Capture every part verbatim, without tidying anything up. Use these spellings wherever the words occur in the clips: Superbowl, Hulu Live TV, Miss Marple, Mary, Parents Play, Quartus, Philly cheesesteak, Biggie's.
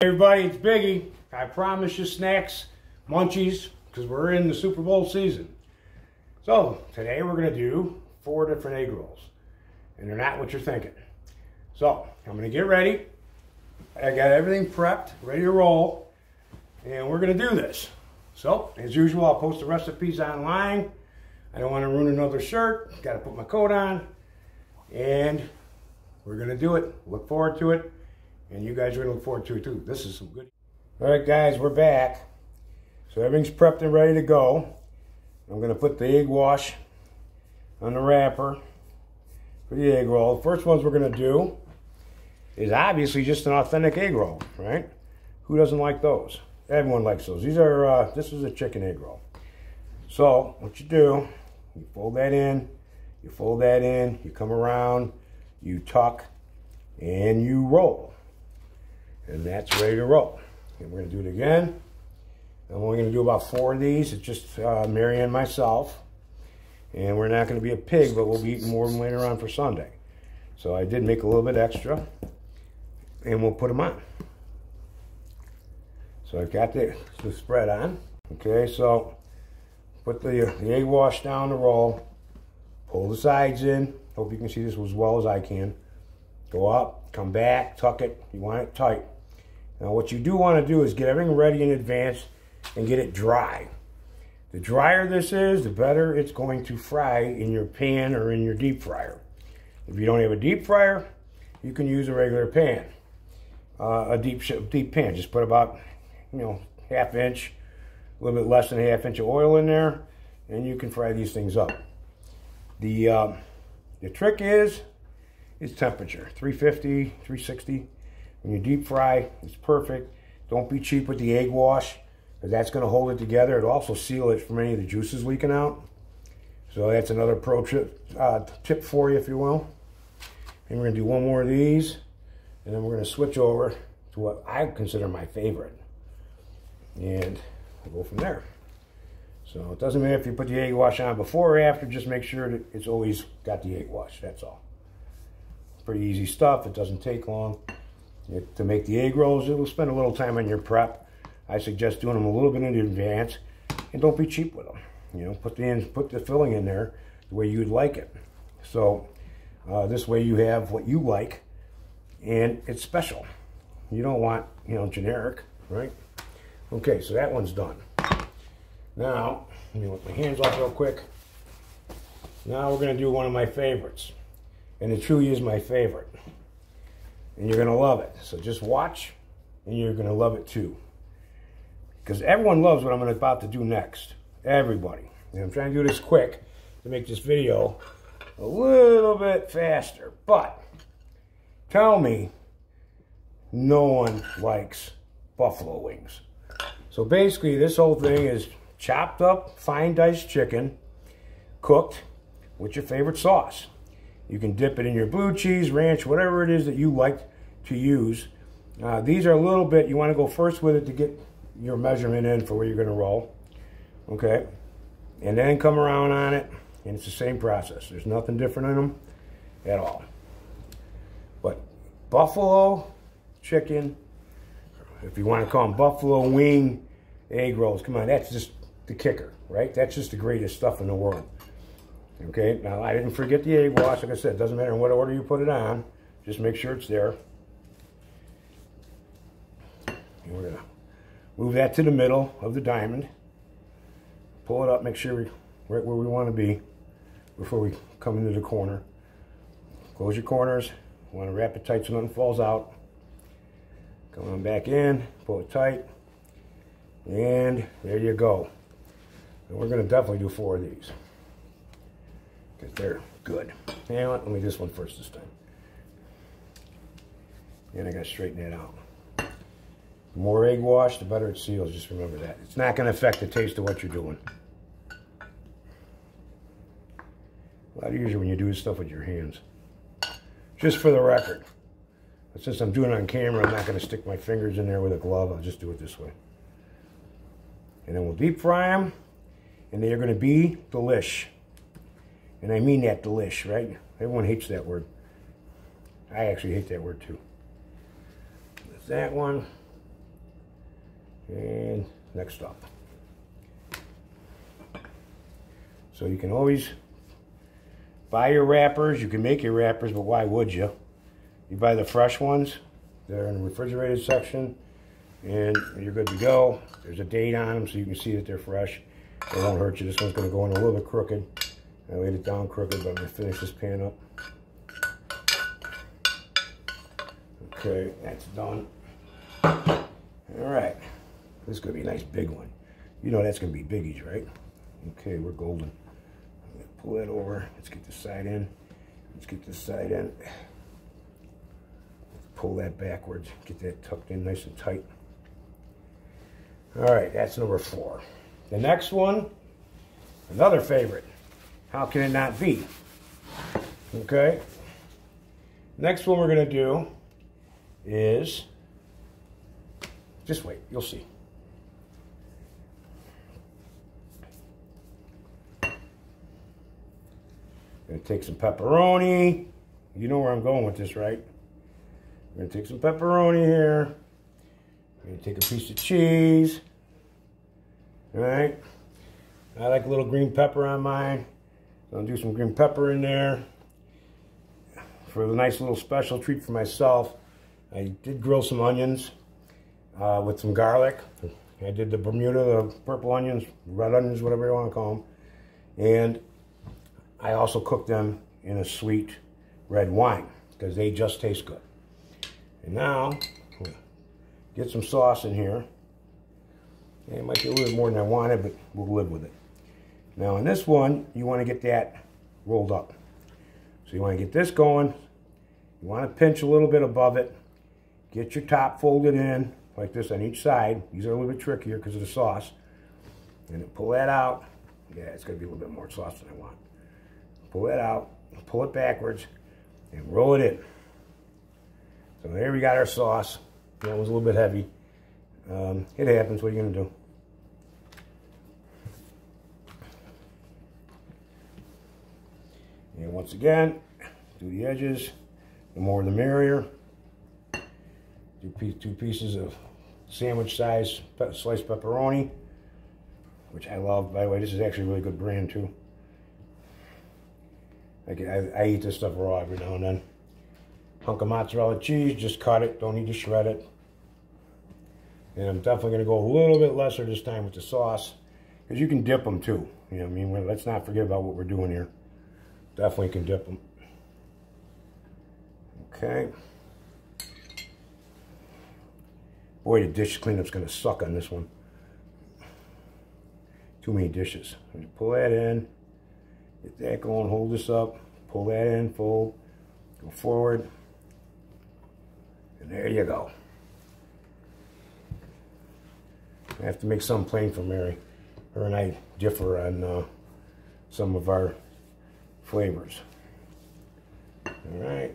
Hey everybody, it's Biggie. I promise you snacks, munchies, because we're in the Super Bowl season. So today we're going to do four different egg rolls, and they're not what you're thinking. So I'm going to get ready. I got everything prepped, ready to roll, and we're going to do this. So as usual, I'll post the recipes online. I don't want to ruin another shirt. Got to put my coat on, and we're going to do it. Look forward to it. And you guys are going to look forward to it too. This is some good. All right, guys, we're back. So everything's prepped and ready to go. I'm going to put the egg wash on the wrapper for the egg roll. The first ones we're going to do is obviously just an authentic egg roll, right? Who doesn't like those? Everyone likes those. These are, uh, this is a chicken egg roll. So what you do, you fold that in, you fold that in, you come around, you tuck, and you roll. And that's ready to roll. And we're going to do it again. I'm only going to do about four of these. It's just uh, Mary and myself. And we're not going to be a pig, but we'll be eating more of them later on for Sunday. So I did make a little bit extra. And we'll put them on. So I've got the, the spread on. Okay, so put the, the egg wash down the roll. Pull the sides in. Hope you can see this as well as I can. Go up, come back, tuck it. You want it tight. Now what you do want to do is get everything ready in advance and get it dry. The drier this is, the better it's going to fry in your pan or in your deep fryer. If you don't have a deep fryer, you can use a regular pan, uh, a deep deep pan. Just put about, you know, half inch, a little bit less than a half inch of oil in there, and you can fry these things up. The uh, the trick is is temperature, three fifty, three sixty. When you deep fry, it's perfect. Don't be cheap with the egg wash, because that's going to hold it together. It'll also seal it from any of the juices leaking out. So that's another pro tip, uh, tip for you, if you will. And we're going to do one more of these, and then we're going to switch over to what I consider my favorite. And we'll go from there. So it doesn't matter if you put the egg wash on before or after, just make sure that it's always got the egg wash, that's all. Pretty easy stuff. It doesn't take long. It, to make the egg rolls, it will spend a little time on your prep. I suggest doing them a little bit in advance, and don't be cheap with them. You know, put the in, put the filling in there the way you'd like it. So uh, this way you have what you like, and it's special. You don't want, you know, generic, right? Okay, so that one's done. Now, let me let my hands off real quick. Now we're going to do one of my favorites. And it truly is my favorite. And you're going to love it. So just watch, and you're going to love it too. Because everyone loves what I'm about to do next. Everybody. And I'm trying to do this quick to make this video a little bit faster. But tell me no one likes buffalo wings. So basically this whole thing is chopped up, fine diced chicken, cooked with your favorite sauce. You can dip it in your blue cheese, ranch, whatever it is that you like to use. Uh, these are a little bit, you want to go first with it to get your measurement in for where you're going to roll. Okay. And then come around on it, and it's the same process. There's nothing different in them at all. But buffalo chicken, if you want to call them buffalo wing egg rolls, come on, that's just the kicker, right? That's just the greatest stuff in the world. Okay, now I didn't forget the egg wash. Like I said, it doesn't matter in what order you put it on. Just make sure it's there. And we're going to move that to the middle of the diamond. Pull it up, make sure we're right where we want to be before we come into the corner. Close your corners. You want to wrap it tight so nothing falls out. Come on back in, pull it tight. And there you go. And we're going to definitely do four of these. Because they're good. You know what? Let me do this one first this time. And I got to straighten it out. The more egg wash, the better it seals. Just remember that. It's not going to affect the taste of what you're doing. A lot easier when you do stuff with your hands. Just for the record. But since I'm doing it on camera, I'm not going to stick my fingers in there with a glove. I'll just do it this way. And then we'll deep fry them. And they are going to be delish. And I mean that delish, right? Everyone hates that word. I actually hate that word too. That's that one. And next up. So you can always buy your wrappers. You can make your wrappers, but why would you? You buy the fresh ones. They're in the refrigerated section, and you're good to go. There's a date on them, so you can see that they're fresh. They won't hurt you. This one's going to go in a little bit crooked. I laid it down crooked, but I'm going to finish this pan up. Okay, that's done. All right. This is going to be a nice big one. You know that's going to be biggies, right? Okay, we're golden. I'm going to pull that over. Let's get this side in. Let's get this side in. Pull that backwards. Get that tucked in nice and tight. All right, that's number four. The next one, another favorite. How can it not be? Okay. Next one we're going to do is, just wait, you'll see. Going to take some pepperoni. You know where I'm going with this, right? We're going to take some pepperoni here. We're going to take a piece of cheese. All right. I like a little green pepper on mine. So I'll do some green pepper in there for a nice little special treat for myself. I did grill some onions uh, with some garlic. I did the Bermuda, the purple onions, red onions, whatever you want to call them. And I also cooked them in a sweet red wine because they just taste good. And now, get some sauce in here. It might be a little bit more than I wanted, but we'll live with it. Now in this one, you want to get that rolled up. So you want to get this going. You want to pinch a little bit above it. Get your top folded in like this on each side. These are a little bit trickier because of the sauce. And then pull that out. Yeah, it's going to be a little bit more sauce than I want. Pull that out, pull it backwards, and roll it in. So there we got our sauce. That was a little bit heavy. Um, it happens. What are you going to do? And once again, do the edges. The more the merrier. Do two, two pieces of sandwich size pe sliced pepperoni, which I love. By the way, this is actually a really good brand too. I, can, I, I eat this stuff raw every now and then. Hunk of mozzarella cheese, just cut it, don't need to shred it. And I'm definitely going to go a little bit lesser this time with the sauce, because you can dip them too. You know what I mean? Well, let's not forget about what we're doing here. Definitely can dip them. Okay. Boy, the dish cleanup's going to suck on this one. Too many dishes. I'm going to pull that in. Get that going, hold this up. Pull that in, fold. Go forward. And there you go. I have to make something plain for Mary. Her and I differ on uh, some of our flavors. Alright.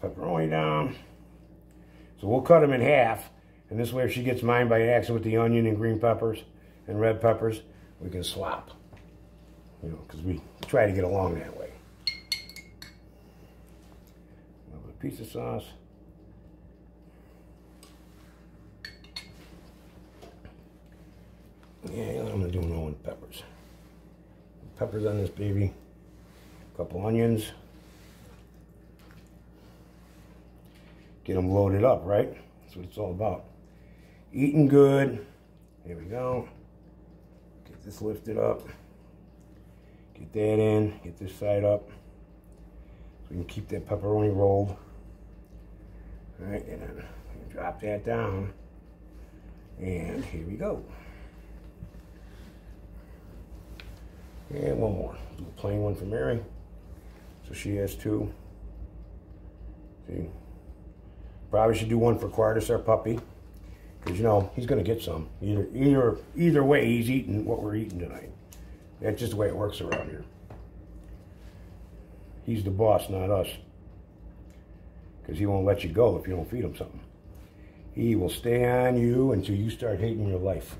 Put the pepperoni down. So we'll cut them in half. And this way, if she gets mine by accident with the onion and green peppers and red peppers, we can swap. You know, because we try to get along that way. A little piece of sauce. Yeah, I'm gonna do no one peppers. Peppers on this baby. A couple onions. Get them loaded up, right? That's what it's all about. Eating good. Here we go. Get this lifted up. Get that in. Get this side up. So we can keep that pepperoni rolled. All right, and then drop that down. And here we go. And one more. Do a plain one for Mary. So she has two. See? Probably should do one for Quartus, our puppy. Because, you know, he's going to get some. Either, either, either way, he's eating what we're eating tonight. That's just the way it works around here. He's the boss, not us. Because he won't let you go if you don't feed him something. He will stay on you until you start hating your life.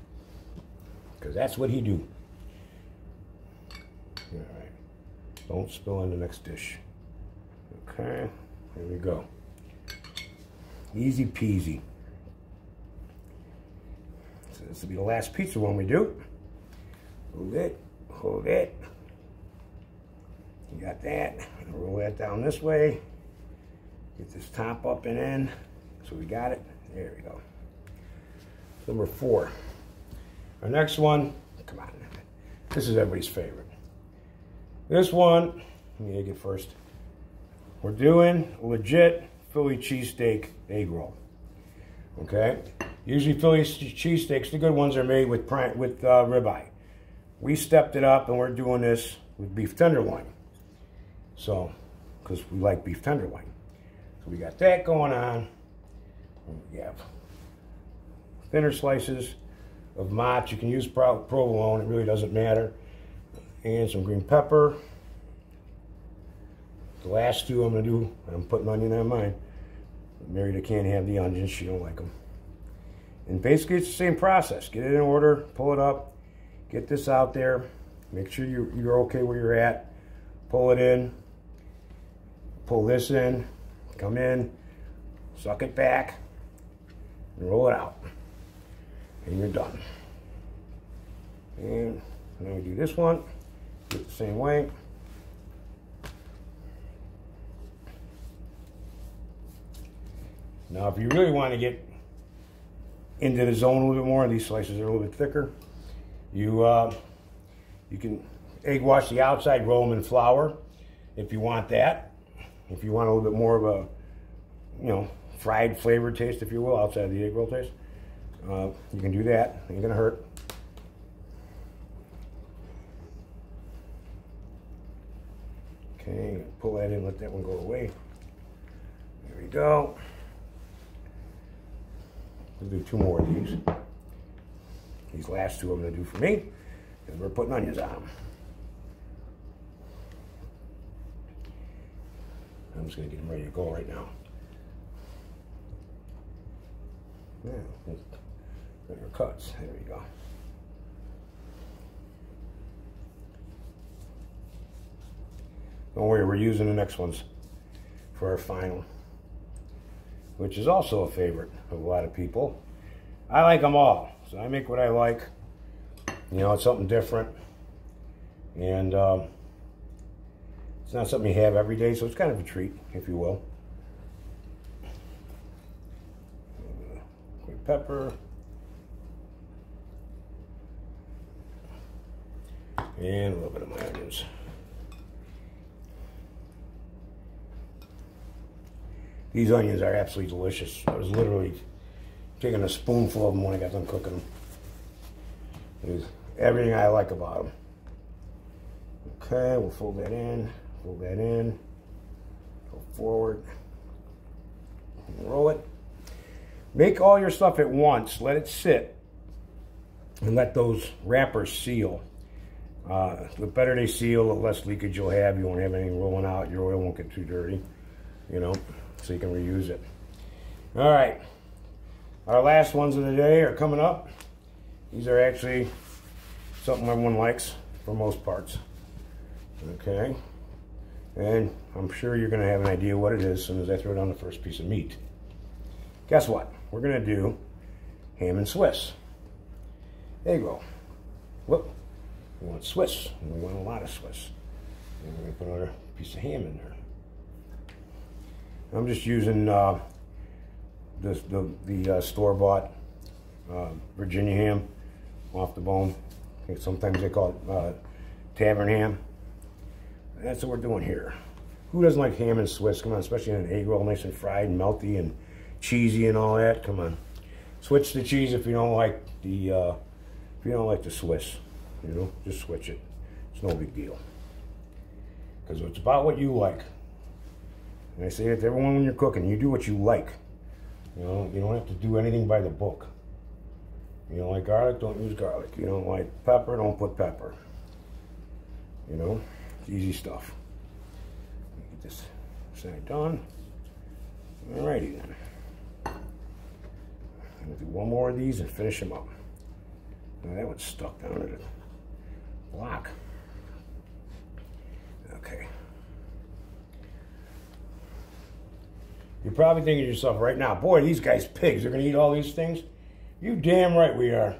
Because that's what he do. Alright, don't spill on the next dish. Okay, here we go. Easy peasy. This will be the last pizza one we do. Hold it, hold it. You got that. Roll that down this way. Get this top up and in. So we got it. There we go. Number four. Our next one, come on. This is everybody's favorite. This one, let me egg it first. We're doing legit Philly cheesesteak egg roll. Okay? Usually Philly cheesesteaks, the good ones, are made with with uh, ribeye. We stepped it up and we're doing this with beef tenderloin. So, because we like beef tenderloin. So we got that going on. We have thinner slices of mozz. You can use pro provolone, it really doesn't matter. And some green pepper. The last two I'm going to do, I'm putting onion on mine. Mary can't have the onions, she don't like them. And basically it's the same process. Get it in order, pull it up, get this out there, make sure you're, you're okay where you're at. Pull it in, pull this in, come in, suck it back, and roll it out. And you're done. And then we do this one, do it the same way. Now, if you really want to get into the zone a little bit more, these slices are a little bit thicker, you, uh, you can egg wash the outside, roll them in flour if you want that. If you want a little bit more of a, you know, fried flavor taste, if you will, outside of the egg roll taste, uh, you can do that. Ain't gonna hurt. Okay, pull that in, let that one go away. There we go. We'll do two more of these. These last two I'm going to do for me, because we're putting onions on them. I'm just going to get them ready to go right now. Yeah, better cuts. There we go. Don't worry, we're using the next ones for our final, which is also a favorite of a lot of people. I like them all, so I make what I like. You know, it's something different, and um, it's not something you have every day, so it's kind of a treat, if you will. Green pepper, and a little bit of my onions. These onions are absolutely delicious. I was literally taking a spoonful of them when I got done cooking them. There's everything I like about them. Okay, we'll fold that in, fold that in, go forward, and roll it. Make all your stuff at once, let it sit, and let those wrappers seal. Uh, the better they seal, the less leakage you'll have. You won't have anything rolling out, your oil won't get too dirty, you know, so you can reuse it. All right, our last ones of the day are coming up. These are actually something everyone likes for most parts. Okay, and I'm sure you're gonna have an idea what it is as soon as I throw down the first piece of meat. Guess what? We're gonna do ham and Swiss egg roll. Whoop, we want Swiss, and we want a lot of Swiss. And we're gonna put another piece of ham in there. I'm just using uh, this, the, the uh, store-bought uh, Virginia ham off the bone. I think sometimes they call it uh, tavern ham. That's what we're doing here. Who doesn't like ham and Swiss? Come on, especially in an egg roll, nice and fried and melty and cheesy and all that. Come on, switch the cheese if you don't like the uh, if you don't like the Swiss. You know, just switch it. It's no big deal, because it's about what you like. And I say it to everyone when you're cooking, you do what you like. You know, you don't have to do anything by the book. You don't like garlic, don't use garlic. You don't like pepper, don't put pepper. You know, it's easy stuff. Get this side done. Alrighty then. I'm gonna do one more of these and finish them up. Now that one's stuck down to the block. Okay. You're probably thinking to yourself right now, boy, these guys pigs, they're gonna eat all these things? You damn right we are.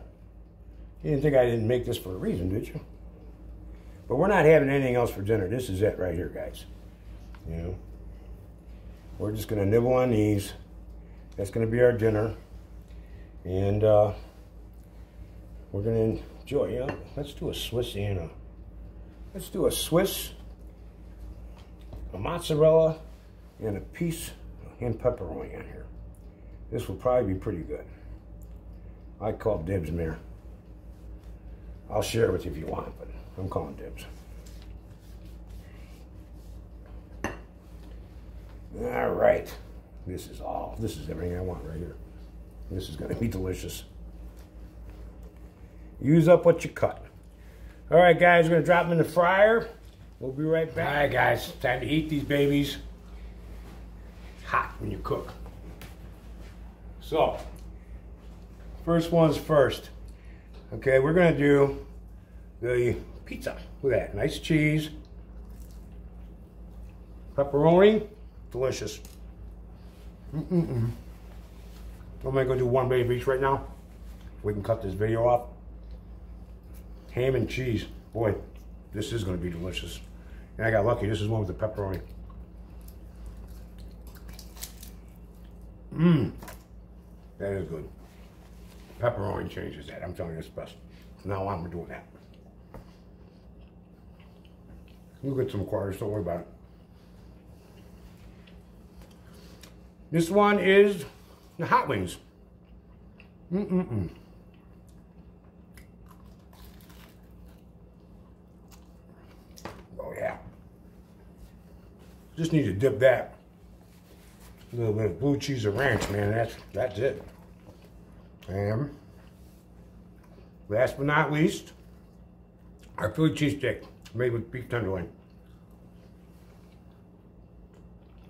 You didn't think I didn't make this for a reason, did you? But we're not having anything else for dinner. This is it right here, guys. You know, we're just going to nibble on these. That's going to be our dinner. And uh, we're going to enjoy. You know, let's do a Swiss Anna. Let's do a Swiss, a mozzarella, and a piece and pepperoni on here. This will probably be pretty good. I call dibs, Mayor. I'll share with you if you want, but I'm calling dibs. All right. This is all. This is everything I want right here. This is going to be delicious. Use up what you cut. All right, guys. We're going to drop them in the fryer. We'll be right back. All right, guys. Time to eat these babies. It's hot when you cook. So, first one's first. Okay, we're going to do the pizza. Look at that. Nice cheese. Pepperoni. Delicious. Mm-mm-mm. I'm going to do one bite of each right now. We can cut this video off. Ham and cheese. Boy, this is going to be delicious. And I got lucky. This is one with the pepperoni. Mmm. That is good. Pepperoni changes that. I'm telling you, it's best. From now on, we're doing that. We'll get some quarters. Don't worry about it. This one is the hot wings. Mm-mm-mm. Oh, yeah. Just need to dip that. A little bit of blue cheese and ranch, man. That's, that's it. And last but not least, our Philly cheesesteak made with beef tenderloin.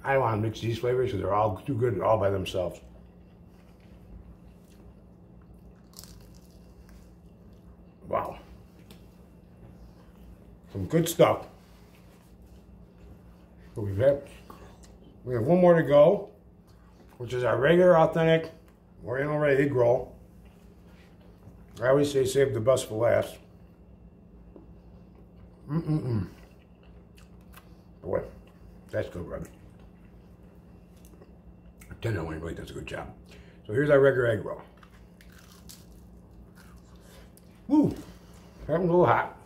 I don't want to mix these flavors because they're all too good all by themselves. Wow. Some good stuff. So we've had, we have one more to go, which is our regular authentic Oriental Red Egg Roll. I always say save the best for last. Mm-mm-mm. Boy, that's good, brother. I tend to anybody does a good job. So here's our regular egg roll. Woo! That one's a little hot.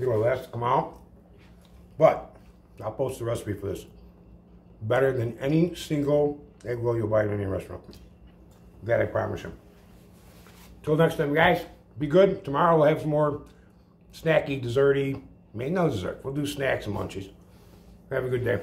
Give it a last to come out. But I'll post the recipe for this. Better than any single egg roll you'll buy in any restaurant. That I promise you. Till next time, guys, be good. Tomorrow we'll have some more snacky, desserty. I mean, no dessert. We'll do snacks and munchies. Have a good day.